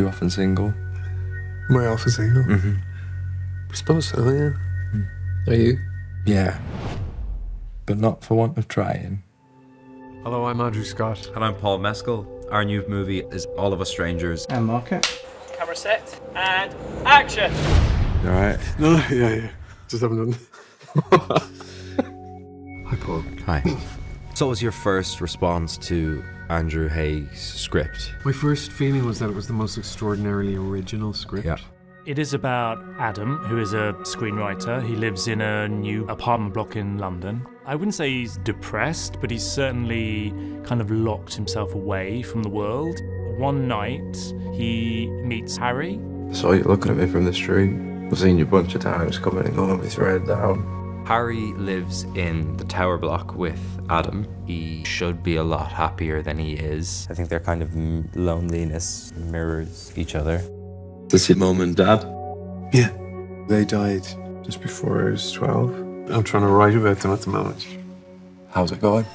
You often single? Am I often single? Mm-hmm. I suppose so, yeah. Mm. Are you? Yeah. But not for want of trying. Hello, I'm Andrew Scott. And I'm Paul Mescal. Our new movie is All of Us Strangers. And mark it. Camera set, and action! All right. No, yeah. Just haven't done. Hi, Paul. Hi. So what was your first response to Andrew Haigh's script? My first feeling was that it was the most extraordinarily original script. Yeah. It is about Adam, who is a screenwriter. He lives in a new apartment block in London. I wouldn't say he's depressed, but he's certainly kind of locked himself away from the world. One night, he meets Harry. I saw you looking at me from the street. I've seen you a bunch of times coming and going with your head down. Harry lives in the tower block with Adam. He should be a lot happier than he is. I think their kind of loneliness mirrors each other. That's your mum and dad? Yeah. They died just before I was 12. I'm trying to write about them at the moment. How's it going?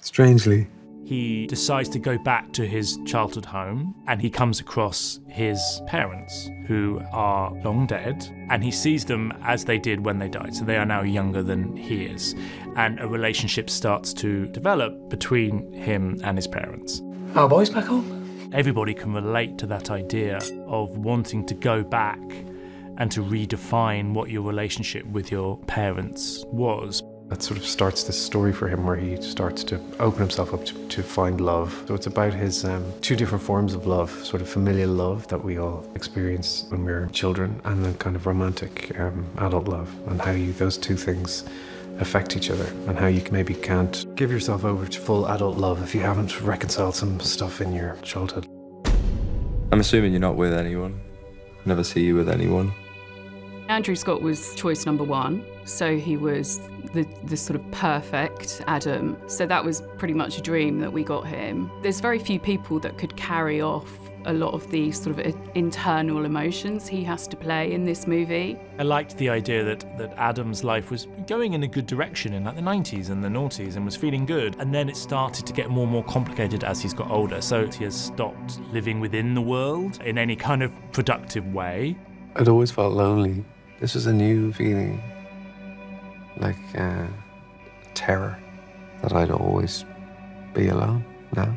Strangely. He decides to go back to his childhood home, and he comes across his parents, who are long dead, and he sees them as they did when they died, so they are now younger than he is. And a relationship starts to develop between him and his parents. Our boy's back home. Everybody can relate to that idea of wanting to go back and to redefine what your relationship with your parents was. That sort of starts this story for him where he starts to open himself up to find love. So it's about his two different forms of love, sort of familial love that we all experience when we're children, and then kind of romantic adult love, and how those two things affect each other, and how you maybe can't give yourself over to full adult love if you haven't reconciled some stuff in your childhood. I'm assuming you're not with anyone. Never see you with anyone. Andrew Scott was choice number one, so he was the sort of perfect Adam. So that was pretty much a dream that we got him. There's very few people that could carry off a lot of the sort of internal emotions he has to play in this movie. I liked the idea that Adam's life was going in a good direction in like the 90s and the noughties and was feeling good. And then it started to get more and more complicated as he's got older. So he has stopped living within the world in any kind of productive way. I'd always felt lonely. This was a new feeling, like terror, that I'd always be alone now.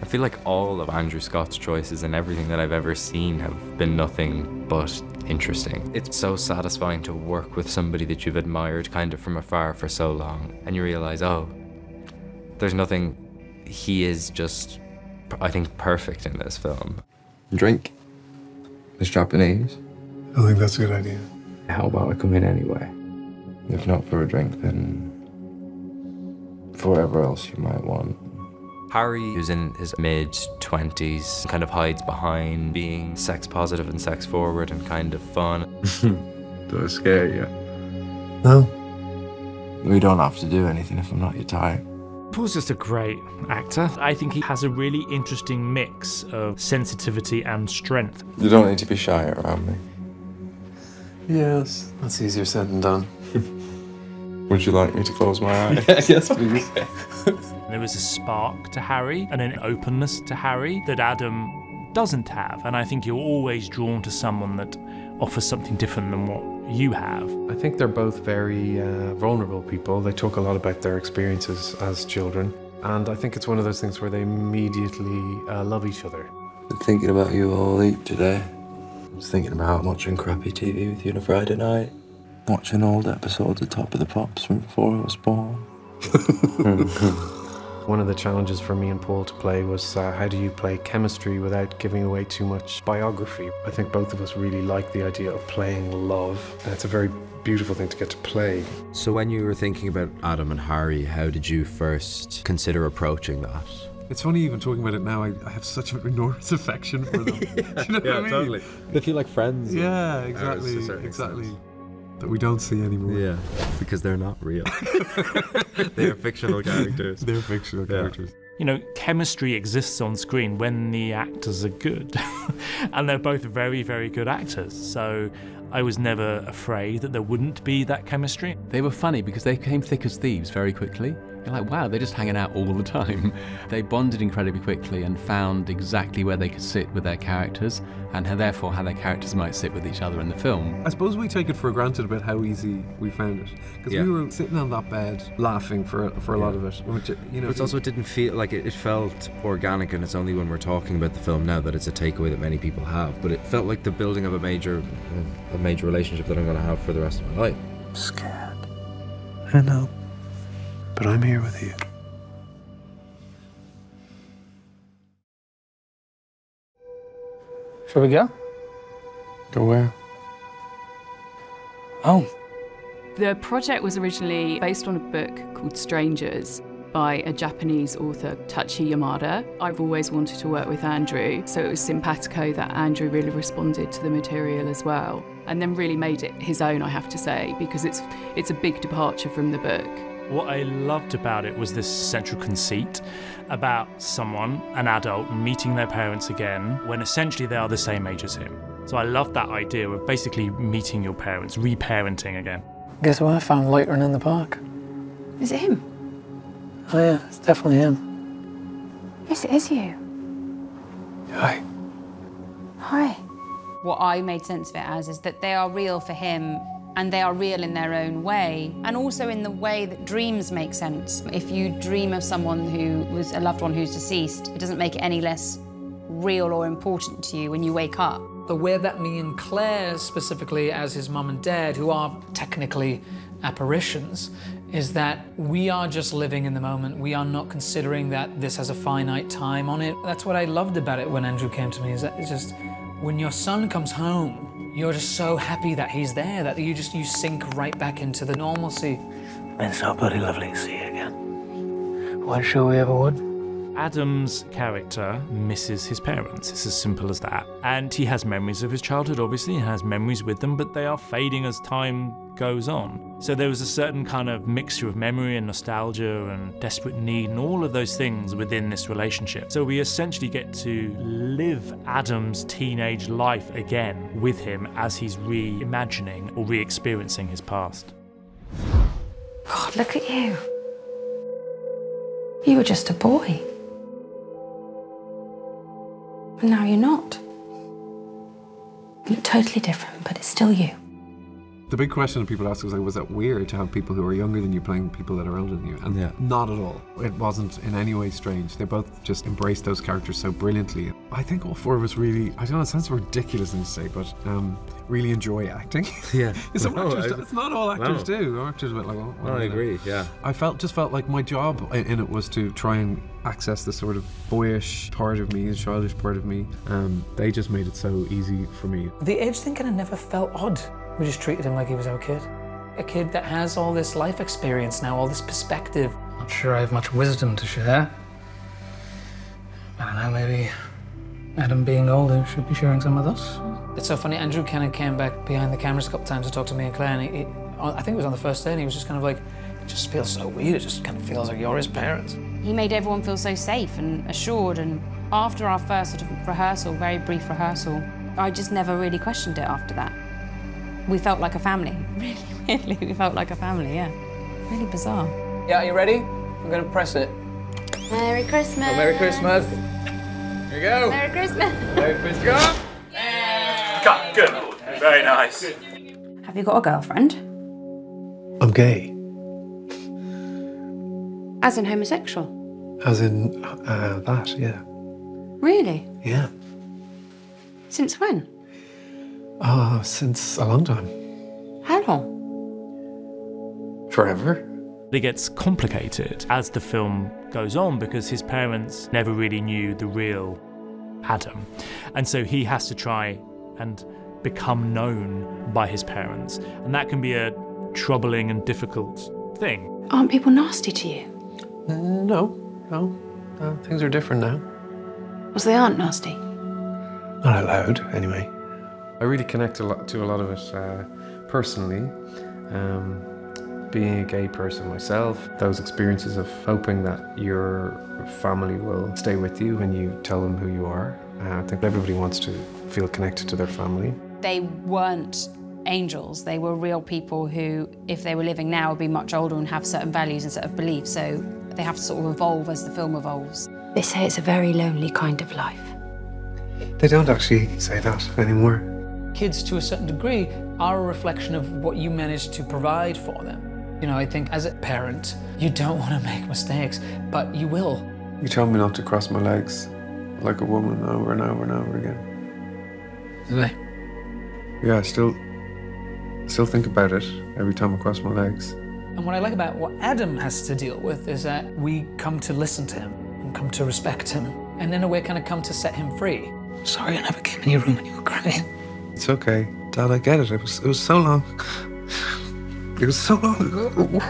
I feel like all of Andrew Scott's choices and everything that I've ever seen have been nothing but interesting. It's so satisfying to work with somebody that you've admired kind of from afar for so long, and you realize, oh, there's nothing, he is just, I think, perfect in this film. Drink. It's Japanese. I don't think that's a good idea. How about I come in anyway? If not for a drink, then for whatever else you might want. Harry, who's in his mid-20s, kind of hides behind being sex-positive and sex-forward and kind of fun. Don't scare you. No. We don't have to do anything if I'm not your type. Paul's just a great actor. I think he has a really interesting mix of sensitivity and strength. You don't need to be shy around me. Yes, that's easier said than done. Would you like me to close my eyes? Yes, please. There was a spark to Harry and an openness to Harry that Adam doesn't have, and I think you're always drawn to someone that offers something different than what you have. I think they're both very vulnerable people. They talk a lot about their experiences as children, and I think it's one of those things where they immediately love each other. I've been thinking about you all heap today. I was thinking about watching crappy TV with you on a Friday night. Watching old episodes of Top of the Pops from before I was born. One of the challenges for me and Paul to play was how do you play chemistry without giving away too much biography? I think both of us really like the idea of playing love. It's a very beautiful thing to get to play. So when you were thinking about Adam and Harry, how did you first consider approaching that? It's funny even talking about it now, I have such an enormous affection for them. Yeah, you know what I mean? Totally. They feel like friends. Yeah, exactly. That we don't see anymore. Yeah, because they're not real. They're fictional characters. They're fictional characters. You know, chemistry exists on screen when the actors are good. And they're both very, very good actors. So I was never afraid that there wouldn't be that chemistry. They were funny because they came thick as thieves very quickly. You're like, wow, they're just hanging out all the time. They bonded incredibly quickly and found exactly where they could sit with their characters, and therefore how their characters might sit with each other in the film. I suppose we take it for granted about how easy we found it, because we were sitting on that bed laughing for a lot of it. Which, you know, but it also didn't feel like it felt organic, and it's only when we're talking about the film now that it's a takeaway that many people have. But it felt like the building of a major relationship that I'm going to have for the rest of my life. I'm scared. I know. But I'm here with you. Shall we go? Go where? Oh. The project was originally based on a book called Strangers by a Japanese author, Taichi Yamada. I've always wanted to work with Andrew, so it was simpatico that Andrew really responded to the material as well, and then really made it his own, I have to say, because it's a big departure from the book. What I loved about it was this central conceit about someone, an adult, meeting their parents again when essentially they are the same age as him. So I loved that idea of basically meeting your parents, reparenting again. Guess what I found later on in the park? Is it him? Oh yeah, it's definitely him. Yes, it is you. Hi. Hi. What I made sense of it as is that they are real for him, and they are real in their own way, and also in the way that dreams make sense. If you dream of someone who was a loved one who's deceased, it doesn't make it any less real or important to you when you wake up. But we're that me and Claire, specifically as his mum and dad, who are technically apparitions, is that we are just living in the moment. We are not considering that this has a finite time on it. That's what I loved about it when Andrew came to me, is that it's just, when your son comes home, you're just so happy that he's there, that you sink right back into the normalcy. It's so bloody lovely to see you again. Weren't sure we ever would. Adam's character misses his parents. It's as simple as that. And he has memories of his childhood, obviously. He has memories with them, but they are fading as time goes on. So there was a certain kind of mixture of memory and nostalgia and desperate need and all of those things within this relationship. So we essentially get to live Adam's teenage life again with him as he's reimagining or re-experiencing his past. God, look at you. You were just a boy. And now you're not. You look totally different, but it's still you. The big question that people ask is, like, was that weird to have people who are younger than you playing people that are older than you? And not at all. It wasn't in any way strange. They both just embraced those characters so brilliantly. I think all four of us really, I don't know, it sounds ridiculous to say, but really enjoy acting. Yeah. It's not all actors do. Actors are a bit like, oh, well, I agree, yeah. I just felt like my job in it was to try and access the sort of boyish part of me, the childish part of me. They just made it so easy for me. The age thing kind of never felt odd. We just treated him like he was our kid. A kid that has all this life experience now, all this perspective. Not sure I have much wisdom to share. I don't know, maybe Adam being older should be sharing some with us. It's so funny, Andrew kind of came back behind the cameras a couple times to talk to me and Claire, and he, I think it was on the first day, and he was just kind of like, it just feels so weird, it just kind of feels like you're his parents. He made everyone feel so safe and assured, and after our first sort of rehearsal, very brief rehearsal, I just never really questioned it after that. We felt like a family. Really, weirdly, we felt like a family, yeah. Really bizarre. Yeah, are you ready? I'm going to press it. Merry Christmas! Oh, Merry Christmas! Here we go! Merry Christmas! Merry Christmas! Go! Yeah. Good! Very nice. Have you got a girlfriend? I'm gay. As in homosexual? As in that, yeah. Really? Yeah. Since when? Since a long time. How long? Forever. It gets complicated as the film goes on because his parents never really knew the real Adam. And so he has to try and become known by his parents. And that can be a troubling and difficult thing. Aren't people nasty to you? No, things are different now. Well, so they aren't nasty? Not allowed, anyway. I really connect to a lot of it personally, being a gay person myself. Those experiences of hoping that your family will stay with you when you tell them who you are. I think everybody wants to feel connected to their family. They weren't angels. They were real people who, if they were living now, would be much older and have certain values and sort of beliefs, so they have to sort of evolve as the film evolves. They say it's a very lonely kind of life. They don't actually say that anymore. Kids, to a certain degree, are a reflection of what you manage to provide for them. You know, I think as a parent, you don't want to make mistakes, but you will. You told me not to cross my legs like a woman over and over and over again. Did I? Yeah, I still think about it every time I cross my legs. And what I like about what Adam has to deal with is that we come to listen to him and come to respect him, and in a way kind of come to set him free. Sorry, I never came in your room and you were crying. It's okay, Dad, I get it. It was so long. It was so long ago.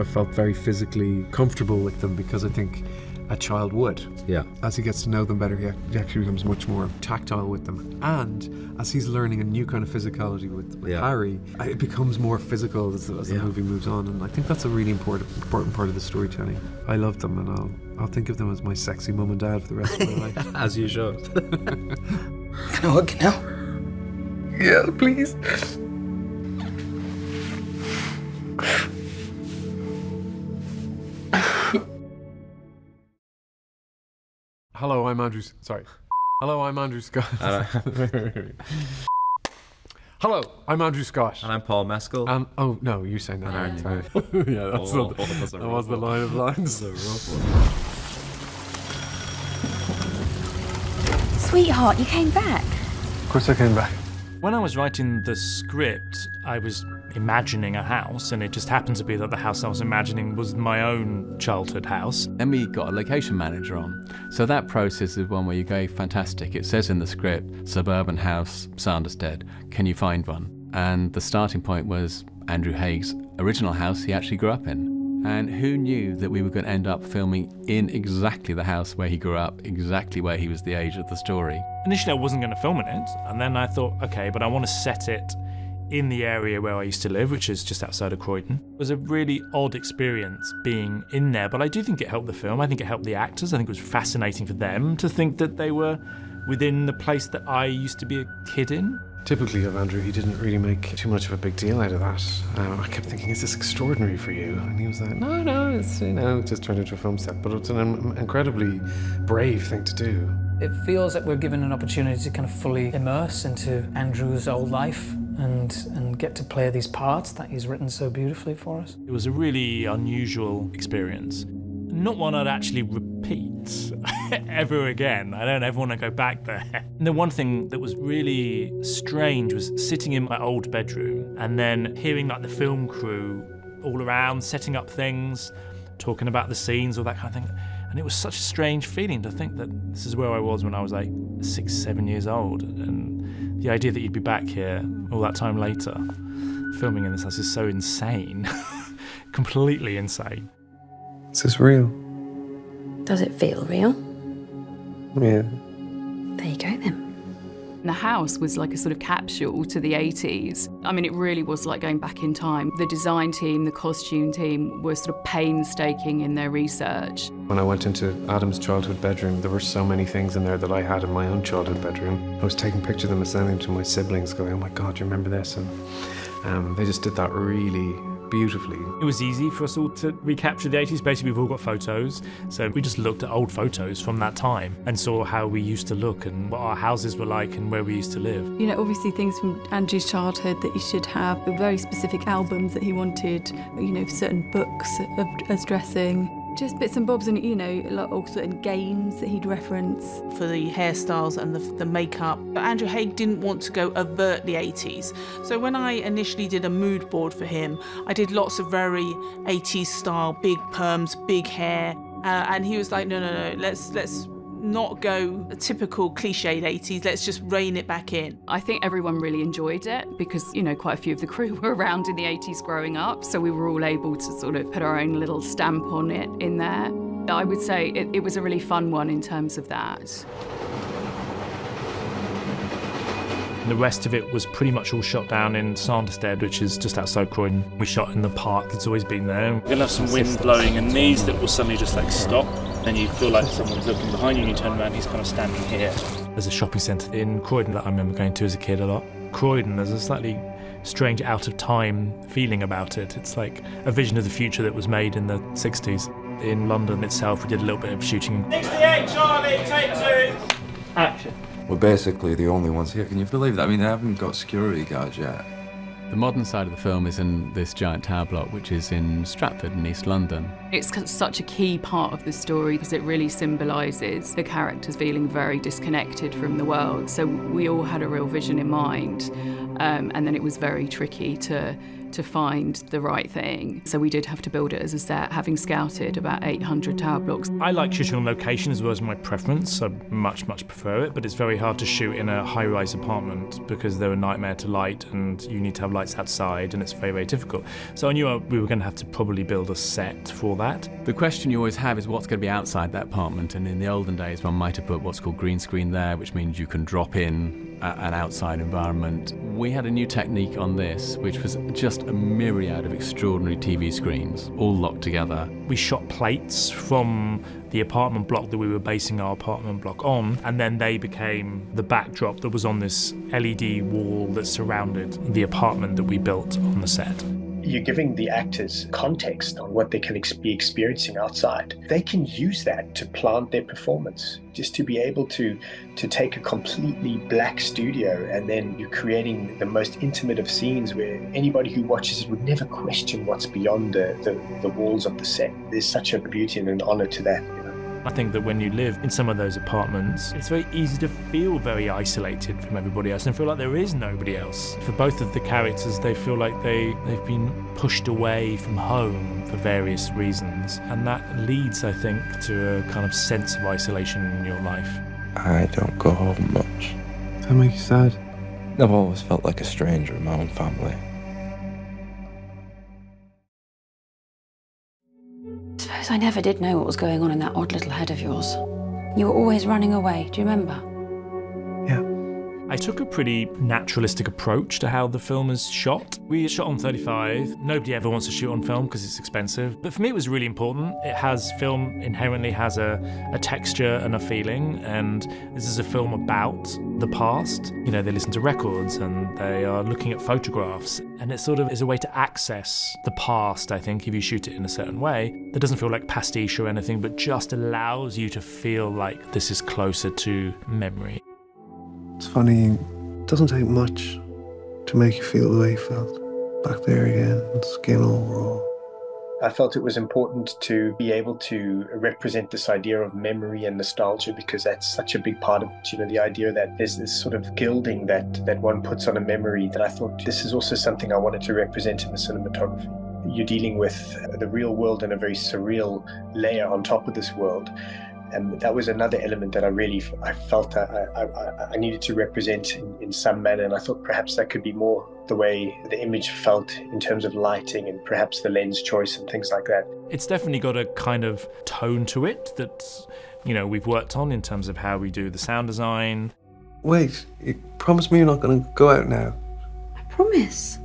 I felt very physically comfortable with them because I think a child would. Yeah. As he gets to know them better, he actually becomes much more tactile with them. And as he's learning a new kind of physicality with Harry, it becomes more physical as the movie moves on. And I think that's a really important part of the storytelling. I love them, and I'll think of them as my sexy mum and dad for the rest of my life. As you should. Can I hug now? Yeah, please. Hello, I'm Andrew. Sorry. Hello, I'm Andrew Scott. Hello, I'm Andrew Scott. And I'm Paul Mescal. And oh no, you say that. Yeah, that's not. Oh, that was the line of lines. Sweetheart, you came back. Of course, I came back. When I was writing the script, I was imagining a house, and it just happened to be that the house I was imagining was my own childhood house. Then we got a location manager on. So that process is one where you go, fantastic, it says in the script, suburban house, Sandersstead, can you find one? And the starting point was Andrew Haigh's original house he actually grew up in. And who knew that we were going to end up filming in exactly the house where he grew up, exactly where he was the age of the story. Initially I wasn't going to film in it, and then I thought, okay, but I want to set it in the area where I used to live, which is just outside of Croydon. It was a really odd experience being in there, but I do think it helped the film. I think it helped the actors. I think it was fascinating for them to think that they were within the place that I used to be a kid in. Typically of Andrew, he didn't really make too much of a big deal out of that. I kept thinking, is this extraordinary for you? And he was like, no, it's, you know, just turned into a film set, but it's an incredibly brave thing to do. It feels like we're given an opportunity to kind of fully immerse into Andrew's old life and get to play these parts that he's written so beautifully for us. It was a really unusual experience. Not one I'd actually repeat ever again. I don't ever want to go back there. And the one thing that was really strange was sitting in my old bedroom and then hearing like the film crew all around, setting up things, talking about the scenes, all that kind of thing. And it was such a strange feeling to think that this is where I was when I was like 6, 7 years old. And the idea that you'd be back here all that time later, filming in this house, is so insane. Completely insane. Is this real? Does it feel real? Yeah. There you go then. The house was like a sort of capsule to the 80s. I mean, it really was like going back in time. The design team, the costume team were sort of painstaking in their research. When I went into Adam's childhood bedroom, there were so many things in there that I had in my own childhood bedroom. I was taking pictures of them and sending them to my siblings going, oh my God, do you remember this? And they just did that really beautifully. It was easy for us all to recapture the 80s. Basically, we've all got photos, so we just looked at old photos from that time and saw how we used to look and what our houses were like and where we used to live. You know, obviously things from Andrew's childhood that he should have, very specific albums that he wanted, you know, certain books as dressing. Just bits and bobs, and you know, like all certain games that he'd reference. For the hairstyles and the makeup, but Andrew Haigh didn't want to go overtly 80s. So when I initially did a mood board for him, I did lots of very 80s style, big perms, big hair, and he was like, no, let's not go a typical cliched 80s, let's just rein it back in. I think everyone really enjoyed it because, you know, quite a few of the crew were around in the 80s growing up, so we were all able to sort of put our own little stamp on it in there. I would say it was a really fun one in terms of that. The rest of it was pretty much all shot down in Sandersstead, which is just outside Croydon. We shot in the park that's always been there. You'll have some wind blowing and knees that will suddenly just like stop. Then you feel like someone's looking behind you and you turn around and he's kind of standing here. There's a shopping centre in Croydon that I remember going to as a kid a lot. Croydon, there's a slightly strange out-of-time feeling about it. It's like a vision of the future that was made in the 60s. In London itself, we did a little bit of shooting. 68, Charlie, take two. Action. We're basically the only ones here. Can you believe that? I mean, they haven't got security guards yet. The modern side of the film is in this giant tower block, which is in Stratford in East London. It's such a key part of the story because it really symbolises the characters feeling very disconnected from the world. So we all had a real vision in mind, and then it was very tricky to find the right thing. So we did have to build it as a set, having scouted about 800 tower blocks. I like shooting on location as well as my preference. I much, much prefer it, but it's very hard to shoot in a high-rise apartment because they're a nightmare to light and you need to have lights outside and it's very, very difficult. So I knew we were going to have to probably build a set for that. The question you always have is what's going to be outside that apartment, and in the olden days one might have put what's called green screen there, which means you can drop in an outside environment. We had a new technique on this, which was just a myriad of extraordinary TV screens, all locked together. We shot plates from the apartment block that we were basing our apartment block on, and then they became the backdrop that was on this LED wall that surrounded the apartment that we built on the set. You're giving the actors context on what they can be experiencing outside. They can use that to plant their performance, just to be able to take a completely black studio and then you're creating the most intimate of scenes where anybody who watches it would never question what's beyond the walls of the set. There's such a beauty and an honor to that. I think that when you live in some of those apartments, it's very easy to feel very isolated from everybody else and feel like there is nobody else. For both of the characters, they feel like they've been pushed away from home for various reasons. And that leads, I think, to a kind of sense of isolation in your life. I don't go home much. Does that make you sad? I've always felt like a stranger in my own family. I never did know what was going on in that odd little head of yours. You were always running away, do you remember? Yeah. I took a pretty naturalistic approach to how the film is shot. We shot on 35. Nobody ever wants to shoot on film because it's expensive. But for me it was really important. Film inherently has a texture and a feeling, and this is a film about the past. You know, they listen to records and they are looking at photographs. And it sort of is a way to access the past, I think, if you shoot it in a certain way. That doesn't feel like pastiche or anything, but just allows you to feel like this is closer to memory. It's funny, it doesn't take much to make you feel the way you felt. Back there again, skin all raw. I felt it was important to be able to represent this idea of memory and nostalgia, because that's such a big part of it, you know, the idea that there's this sort of gilding that one puts on a memory, that I thought this is also something I wanted to represent in the cinematography. You're dealing with the real world and a very surreal layer on top of this world. And that was another element that I felt I needed to represent in some manner, and I thought perhaps that could be more the way the image felt in terms of lighting and perhaps the lens choice and things like that. It's definitely got a kind of tone to it that, you know, we've worked on in terms of how we do the sound design. Wait, you promised me you're not going to go out now. I promise.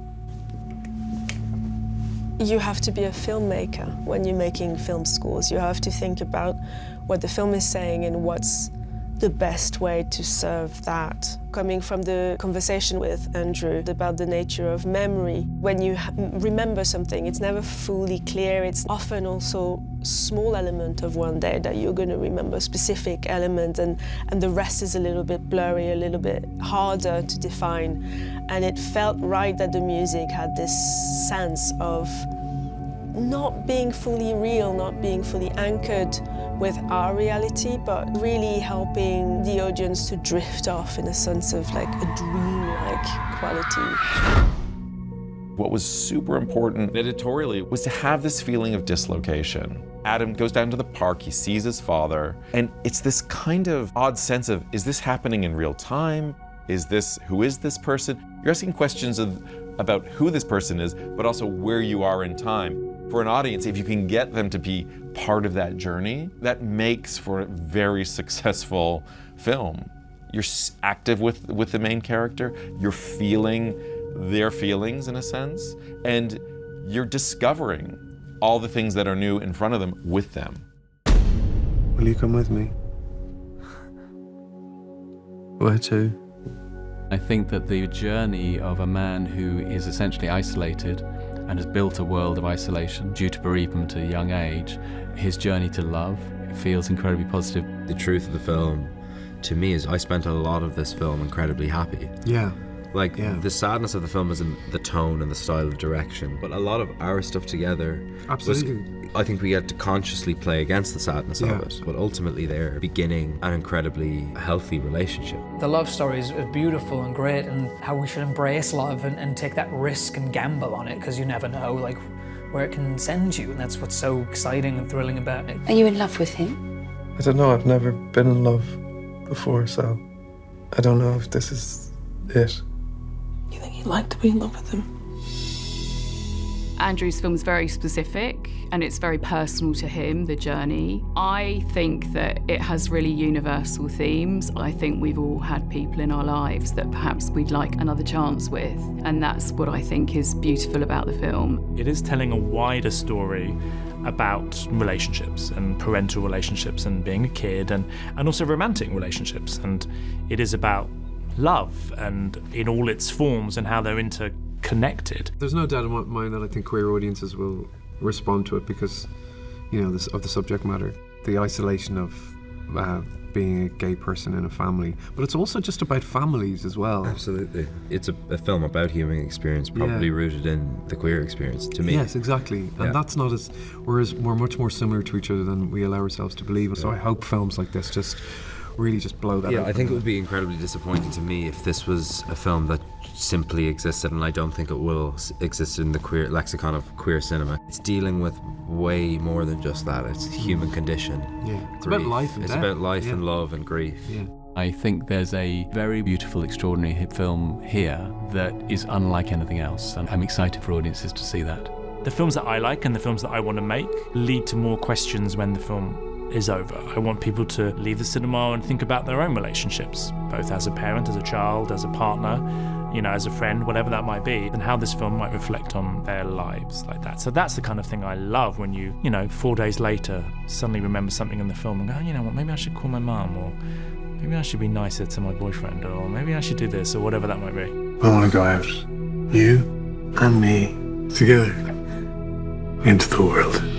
You have to be a filmmaker when you're making film scores. You have to think about what the film is saying and what's the best way to serve that. Coming from the conversation with Andrew about the nature of memory, when you remember something, it's never fully clear. It's often also small element of one day that you're going to remember, specific element, and the rest is a little bit blurry, a little bit harder to define. And it felt right that the music had this sense of not being fully real, not being fully anchored with our reality, but really helping the audience to drift off in a sense of like a dream-like quality. What was super important editorially was to have this feeling of dislocation. Adam goes down to the park, he sees his father, and it's this kind of odd sense of, is this happening in real time? Is this, who is this person? You're asking questions about who this person is, but also where you are in time. For an audience, if you can get them to be part of that journey, that makes for a very successful film. You're active with the main character, you're feeling their feelings in a sense, and you're discovering all the things that are new in front of them with them. Will you come with me? Where to? I think that the journey of a man who is essentially isolated and has built a world of isolation due to bereavement at a young age, his journey to love, feels incredibly positive. The truth of the film, to me, is I spent a lot of this film incredibly happy. Yeah. Like, yeah. The sadness of the film is in the tone and the style of direction, but a lot of our stuff together... Absolutely. Was, I think we had to consciously play against the sadness of it, but ultimately they're beginning an incredibly healthy relationship. The love story is beautiful and great, and how we should embrace love and take that risk and gamble on it, because you never know, like, where it can send you, and that's what's so exciting and thrilling about it. Are you in love with him? I don't know, I've never been in love before, so I don't know if this is it. You think he'd like to be in love with him? Andrew's film's very specific, and it's very personal to him, the journey. I think that it has really universal themes. I think we've all had people in our lives that perhaps we'd like another chance with, and that's what I think is beautiful about the film. It is telling a wider story about relationships and parental relationships and being a kid and also romantic relationships, and it is about love and in all its forms and how they're interconnected. There's no doubt in my mind that I think queer audiences will respond to it because, you know, of the subject matter. The isolation of being a gay person in a family, but it's also just about families as well. Absolutely. It's a film about human experience, probably rooted in the queer experience, to me. Yes, exactly. And that's not as... We're much more similar to each other than we allow ourselves to believe. So I hope films like this just really just blow that up. I think it would be incredibly disappointing to me if this was a film that simply existed, and I don't think it will exist in the queer lexicon of queer cinema. It's dealing with way more than just that. It's the human condition. Yeah. It's about life and death. It's about life and love and grief. Yeah. I think there's a very beautiful, extraordinary film here that is unlike anything else, and I'm excited for audiences to see that. The films that I like and the films that I want to make lead to more questions when the film is over. I want people to leave the cinema and think about their own relationships, both as a parent, as a child, as a partner, you know, as a friend, whatever that might be, and how this film might reflect on their lives like that. So that's the kind of thing I love, when you know, 4 days later, suddenly remember something in the film and go, oh, you know what, maybe I should call my mum, or maybe I should be nicer to my boyfriend, or maybe I should do this, or whatever that might be. I want to go out, you and me, together, into the world.